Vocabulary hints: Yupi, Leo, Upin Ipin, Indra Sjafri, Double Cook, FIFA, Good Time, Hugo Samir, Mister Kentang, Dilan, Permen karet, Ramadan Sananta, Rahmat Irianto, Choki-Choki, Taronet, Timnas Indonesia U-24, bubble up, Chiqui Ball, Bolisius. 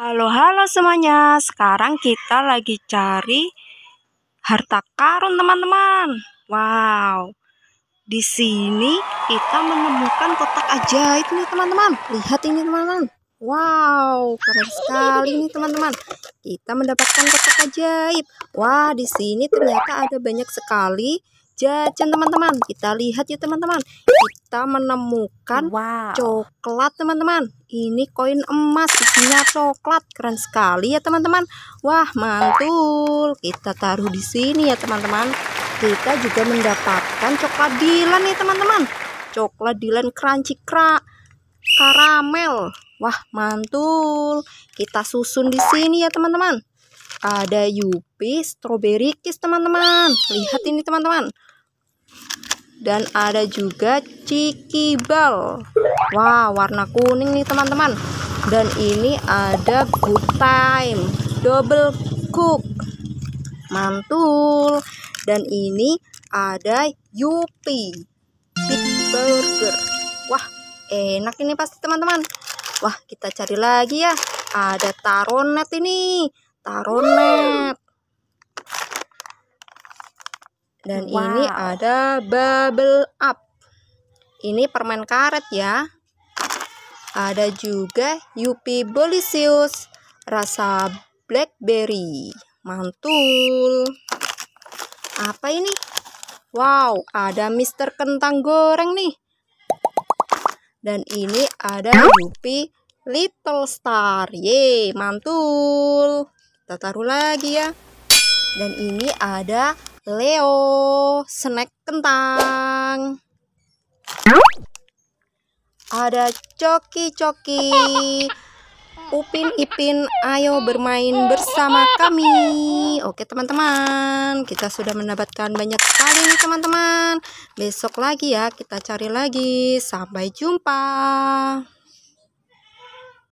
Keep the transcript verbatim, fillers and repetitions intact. Halo-halo semuanya, sekarang kita lagi cari harta karun teman-teman. Wow, di sini kita menemukan kotak ajaib nih teman-teman. Lihat ini teman-teman. Wow, keren sekali nih teman-teman. Kita mendapatkan kotak ajaib. Wah, di sini ternyata ada banyak sekali jajan teman-teman. Kita lihat ya teman-teman. Kita menemukan wow. Coklat teman-teman. Ini koin emas isinya coklat. Keren sekali ya teman-teman. Wah, mantul. Kita taruh di sini ya teman-teman. Kita juga mendapatkan coklat Dilan ya teman-teman. Coklat Dilan crunchy karamel. Wah, mantul. Kita susun di sini ya teman-teman. Ada Yupi strawberry kiss teman-teman. Lihat ini teman-teman. Dan ada juga Chiqui Ball. Wah, warna kuning nih teman-teman. Dan ini ada Good Time, Double Cook. Mantul. Dan ini ada Yupi Big Burger. Wah, enak ini pasti teman-teman. Wah, kita cari lagi ya. Ada Taronet ini. Taronet. Dan wow. Ini ada Bubble Up. Ini permen karet ya. Ada juga Yupi Bolisius rasa blackberry. Mantul. Apa ini? Wow, ada Mister Kentang goreng nih. Dan ini ada Yupi Little Star. Yeay, mantul. Kita taruh lagi ya. Dan ini ada Leo snack kentang. Ada Choki-Choki, Upin Ipin, ayo bermain bersama kami. Oke teman-teman, kita sudah mendapatkan banyak sekali nih teman-teman. Besok lagi ya, kita cari lagi. Sampai jumpa.